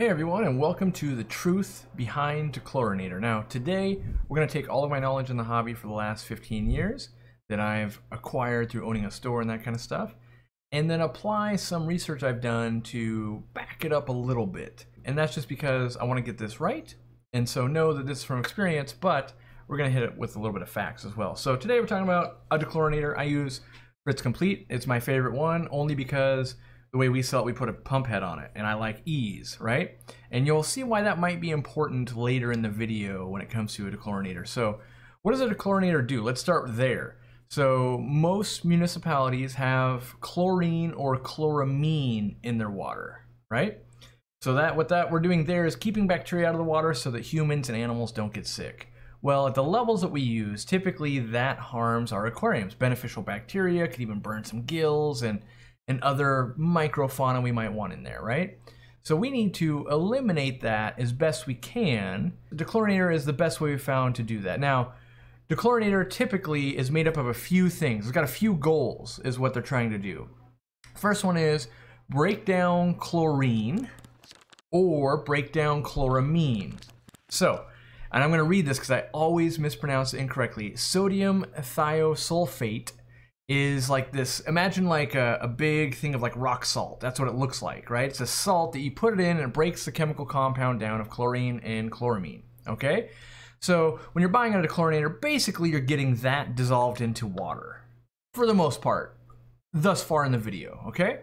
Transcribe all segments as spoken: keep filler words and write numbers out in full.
Hey everyone, and welcome to the truth behind chlorinator. Now today we're going to take all of my knowledge in the hobby for the last fifteen years that I've acquired through owning a store and that kind of stuff, and then apply some research I've done to back it up a little bit. And that's just because I want to get this right, and so know that this is from experience, but we're going to hit it with a little bit of facts as well. So today we're talking about a dechlorinator. I use Fritz Complete. It's my favorite one only because the way we sell it, we put a pump head on it, and I like ease, right? And you'll see why that might be important later in the video when it comes to a dechlorinator. So what does a dechlorinator do? Let's start there. So most municipalities have chlorine or chloramine in their water, right? So that what that we're doing there is keeping bacteria out of the water so that humans and animals don't get sick. Well, at the levels that we use, typically that harms our aquariums. Beneficial bacteria could even burn some gills and and other microfauna we might want in there, right? So we need to eliminate that as best we can. The dechlorinator is the best way we found to do that. Now, dechlorinator typically is made up of a few things. It's got a few goals is what they're trying to do. First one is break down chlorine or break down chloramine. So, and I'm gonna read this because I always mispronounce it incorrectly. Sodium thiosulfate is like this, imagine like a, a big thing of like rock salt. That's what it looks like, right? It's a salt that you put it in and it breaks the chemical compound down of chlorine and chloramine, okay? So when you're buying a dechlorinator, basically you're getting that dissolved into water for the most part, thus far in the video, okay?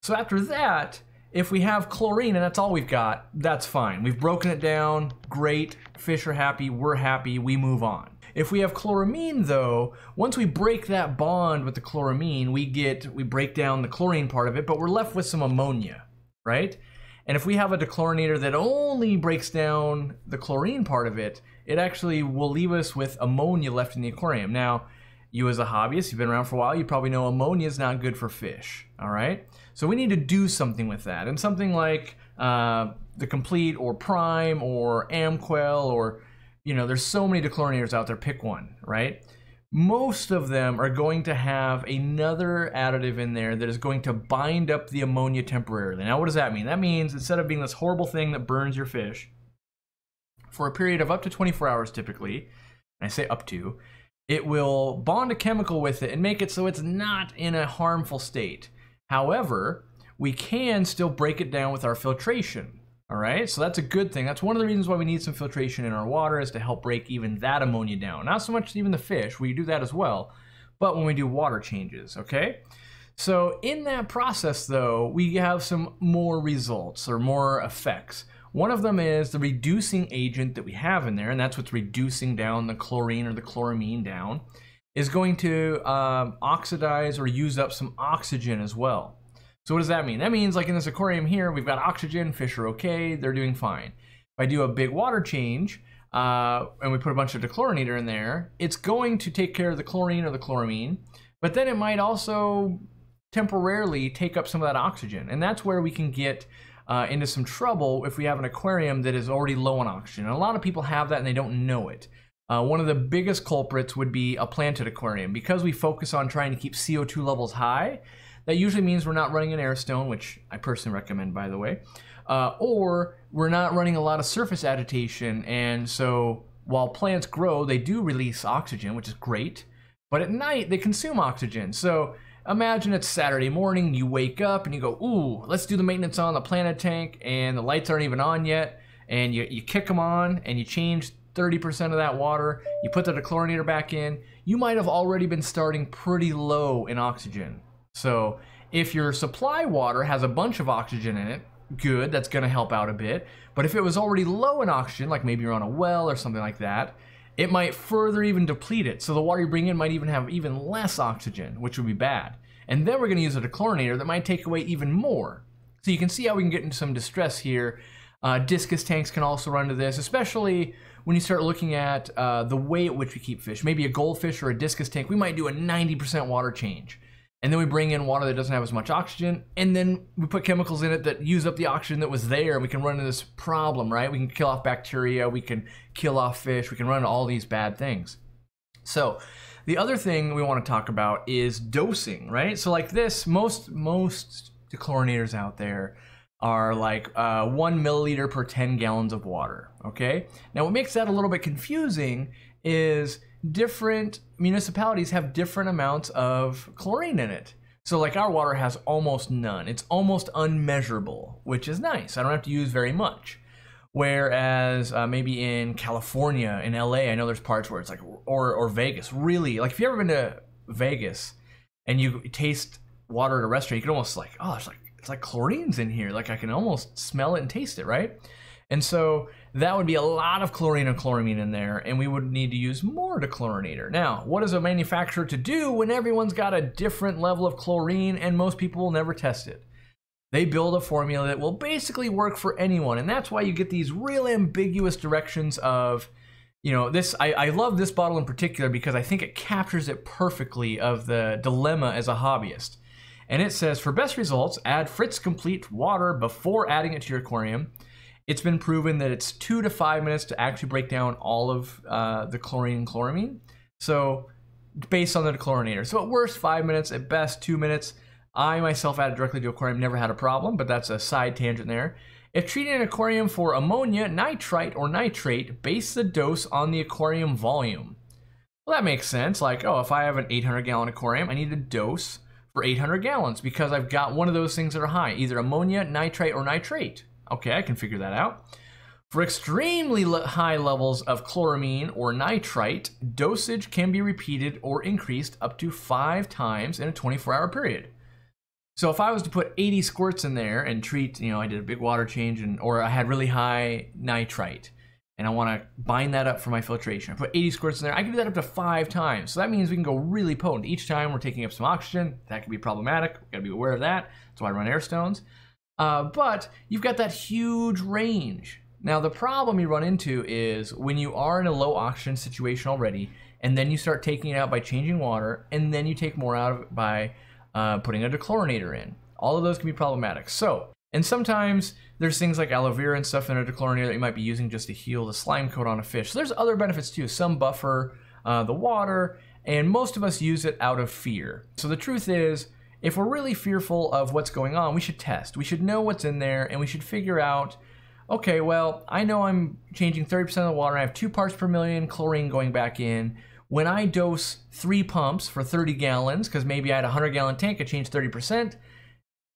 So after that, if we have chlorine and that's all we've got, that's fine. We've broken it down, great, fish are happy, we're happy, we move on. If we have chloramine though, once we break that bond with the chloramine, we get, we break down the chlorine part of it, but we're left with some ammonia, right? And if we have a dechlorinator that only breaks down the chlorine part of it, it actually will leave us with ammonia left in the aquarium. Now, you as a hobbyist, you've been around for a while, you probably know ammonia is not good for fish, all right? So we need to do something with that. And something like uh, the Complete or Prime or Amquel or you know, there's so many dechlorinators out there, pick one, right? Most of them are going to have another additive in there that is going to bind up the ammonia temporarily. Now, what does that mean? That means instead of being this horrible thing that burns your fish for a period of up to twenty-four hours typically, and I say up to, it will bond a chemical with it and make it so it's not in a harmful state. However, we can still break it down with our filtration. All right, so that's a good thing. That's one of the reasons why we need some filtration in our water is to help break even that ammonia down. Not so much even the fish, we do that as well, but when we do water changes, okay? So in that process though, we have some more results or more effects. One of them is the reducing agent that we have in there, and that's what's reducing down the chlorine or the chloramine down, is going to um, oxidize or use up some oxygen as well. So what does that mean? That means like in this aquarium here, we've got oxygen, fish are okay, they're doing fine. If I do a big water change uh, and we put a bunch of dechlorinator in there, it's going to take care of the chlorine or the chloramine, but then it might also temporarily take up some of that oxygen. And that's where we can get uh, into some trouble if we have an aquarium that is already low on oxygen. And a lot of people have that and they don't know it. Uh, one of the biggest culprits would be a planted aquarium. Because we focus on trying to keep C O two levels high, that usually means we're not running an air stone, which I personally recommend, by the way, uh, or we're not running a lot of surface agitation. And so while plants grow, they do release oxygen, which is great, but at night they consume oxygen. So imagine it's Saturday morning, you wake up and you go, ooh, let's do the maintenance on the planted tank, and the lights aren't even on yet. And you, you kick them on and you change thirty percent of that water, you put the dechlorinator back in, you might have already been starting pretty low in oxygen. So if your supply water has a bunch of oxygen in it, good, that's gonna help out a bit. But if it was already low in oxygen, like maybe you're on a well or something like that, it might further even deplete it. So the water you bring in might even have even less oxygen, which would be bad. And then we're gonna use a dechlorinator that might take away even more. So you can see how we can get into some distress here. Uh, discus tanks can also run to this, especially when you start looking at uh, the way at which we keep fish. Maybe a goldfish or a discus tank, we might do a ninety percent water change. And then we bring in water that doesn't have as much oxygen, and then we put chemicals in it that use up the oxygen that was there, and we can run into this problem, right? We can kill off bacteria, we can kill off fish, we can run into all these bad things. So the other thing we want to talk about is dosing, right? So like this, most, most dechlorinators out there are like uh, one milliliter per ten gallons of water, okay? Now what makes that a little bit confusing is different municipalities have different amounts of chlorine in it. So like our water has almost none. It's almost unmeasurable, which is nice. I don't have to use very much. Whereas uh, maybe in California, in L A, I know there's parts where it's like, or, or Vegas, really. Like if you've ever been to Vegas and you taste water at a restaurant, you can almost like, oh, it's like, it's like chlorine's in here. Like I can almost smell it and taste it, right? And so that would be a lot of chlorine and chloramine in there, and we would need to use more dechlorinator. Now, what is a manufacturer to do when everyone's got a different level of chlorine and most people will never test it? They build a formula that will basically work for anyone, and that's why you get these real ambiguous directions of, you know, this, I, I love this bottle in particular because I think it captures it perfectly of the dilemma as a hobbyist. And it says, for best results, add Fritz Complete water before adding it to your aquarium. It's been proven that it's two to five minutes to actually break down all of uh, the chlorine and chloramine. So based on the dechlorinator. So at worst, five minutes, at best, two minutes. I myself added directly to aquarium, never had a problem, but that's a side tangent there. If treating an aquarium for ammonia, nitrite, or nitrate, base the dose on the aquarium volume. Well, that makes sense. Like, oh, if I have an eight hundred gallon aquarium, I need a dose for eight hundred gallons because I've got one of those things that are high, either ammonia, nitrite, or nitrate. Okay, I can figure that out. For extremely le- high levels of chloramine or nitrite, dosage can be repeated or increased up to five times in a twenty-four hour period. So if I was to put eighty squirts in there and treat, you know, I did a big water change and or I had really high nitrite and I want to bind that up for my filtration. I put eighty squirts in there. I can do that up to five times. So that means we can go really potent. Each time we're taking up some oxygen. That can be problematic. We've got to be aware of that. That's why I run air stones. Uh, but you've got that huge range. Now the problem you run into is when you are in a low oxygen situation already, and then you start taking it out by changing water, and then you take more out of it by uh, putting a dechlorinator in. All of those can be problematic. So, and sometimes there's things like aloe vera and stuff in a dechlorinator that you might be using just to heal the slime coat on a fish. So there's other benefits too. Some buffer uh, the water, and most of us use it out of fear. So the truth is, if we're really fearful of what's going on, we should test. We should know what's in there, and we should figure out, okay, well, I know I'm changing thirty percent of the water. I have two parts per million chlorine going back in. When I dose three pumps for thirty gallons, because maybe I had a hundred gallon tank, I changed thirty percent,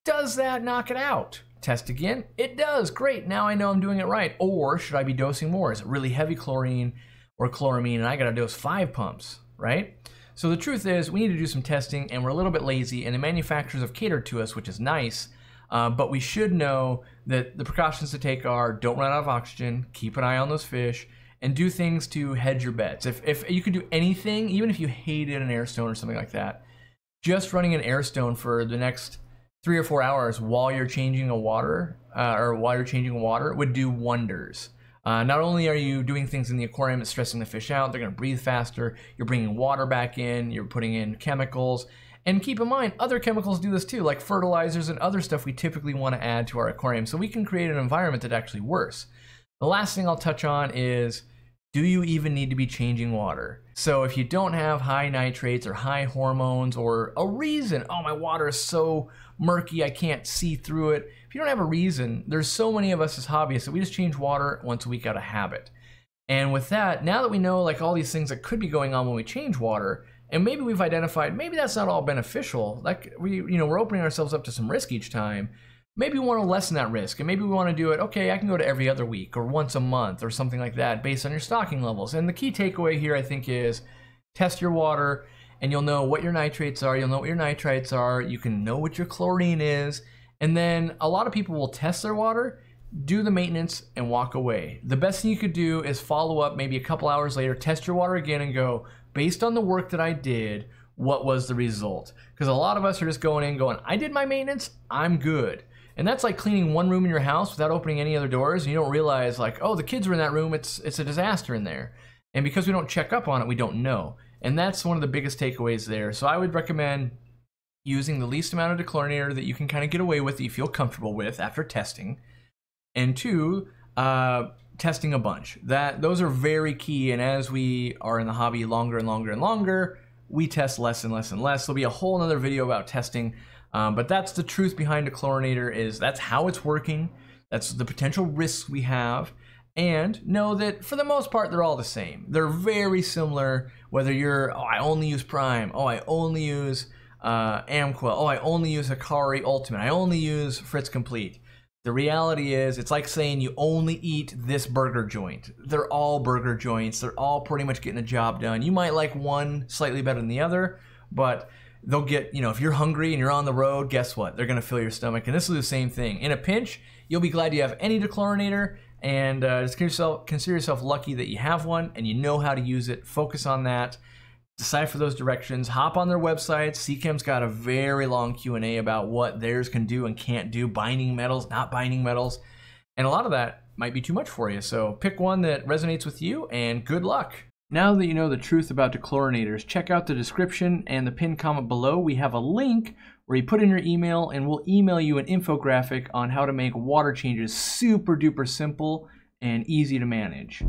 does that knock it out? Test again. It does. Great. Now I know I'm doing it right. Or should I be dosing more? Is it really heavy chlorine or chloramine, and I got to dose five pumps, right? So the truth is we need to do some testing, and we're a little bit lazy, and the manufacturers have catered to us, which is nice, uh, but we should know that the precautions to take are don't run out of oxygen, keep an eye on those fish, and do things to hedge your bets. If, if you could do anything, even if you hated an air stone or something like that, just running an air stone for the next three or four hours while you're changing a water, uh, or while you're changing water would do wonders. Uh, not only are you doing things in the aquarium, it's stressing the fish out, they're going to breathe faster, you're bringing water back in, you're putting in chemicals. And keep in mind, other chemicals do this too, like fertilizers and other stuff we typically want to add to our aquarium. So we can create an environment that actually works. The last thing I'll touch on is, do you even need to be changing water? So if you don't have high nitrates or high hormones or a reason, oh, my water is so murky, I can't see through it. If you don't have a reason, there's so many of us as hobbyists that we just change water once a week out of habit. And with that, now that we know like all these things that could be going on when we change water, and maybe we've identified, maybe that's not all beneficial. Like we, you know, we're opening ourselves up to some risk each time. Maybe we want to lessen that risk, and maybe we want to do it, okay, I can go to every other week or once a month or something like that based on your stocking levels. And the key takeaway here, I think, is test your water, and you'll know what your nitrates are, you'll know what your nitrites are, you can know what your chlorine is, and then a lot of people will test their water, do the maintenance, and walk away. The best thing you could do is follow up maybe a couple hours later, test your water again and go, based on the work that I did, what was the result? Because a lot of us are just going in going, I did my maintenance, I'm good. And that's like cleaning one room in your house without opening any other doors, and you don't realize like, oh, the kids were in that room, it's it's a disaster in there. And because we don't check up on it, we don't know. And that's one of the biggest takeaways there. So I would recommend using the least amount of dechlorinator that you can kind of get away with, that you feel comfortable with after testing. And two, uh, testing a bunch. That, those are very key, and as we are in the hobby longer and longer and longer, we test less and less and less. There'll be a whole other video about testing. Um, but that's the truth behind a chlorinator, is that's how it's working. That's the potential risks we have. And know that for the most part, they're all the same. They're very similar, whether you're, oh, I only use Prime. Oh, I only use uh, Amquel. Oh, I only use Hikari Ultimate. I only use Fritz Complete. The reality is, it's like saying you only eat this burger joint. They're all burger joints. They're all pretty much getting a job done. You might like one slightly better than the other, but they'll get, you know, if you're hungry and you're on the road, guess what? They're going to fill your stomach. And this is the same thing. In a pinch, you'll be glad you have any dechlorinator, and uh, just consider yourself, consider yourself lucky that you have one and you know how to use it. Focus on that. Decipher those directions. Hop on their website. C Chem's got a very long Q and A about what theirs can do and can't do, binding metals, not binding metals. And a lot of that might be too much for you. So pick one that resonates with you, and good luck. Now that you know the truth about dechlorinators, check out the description and the pinned comment below. We have a link where you put in your email and we'll email you an infographic on how to make water changes super duper simple and easy to manage.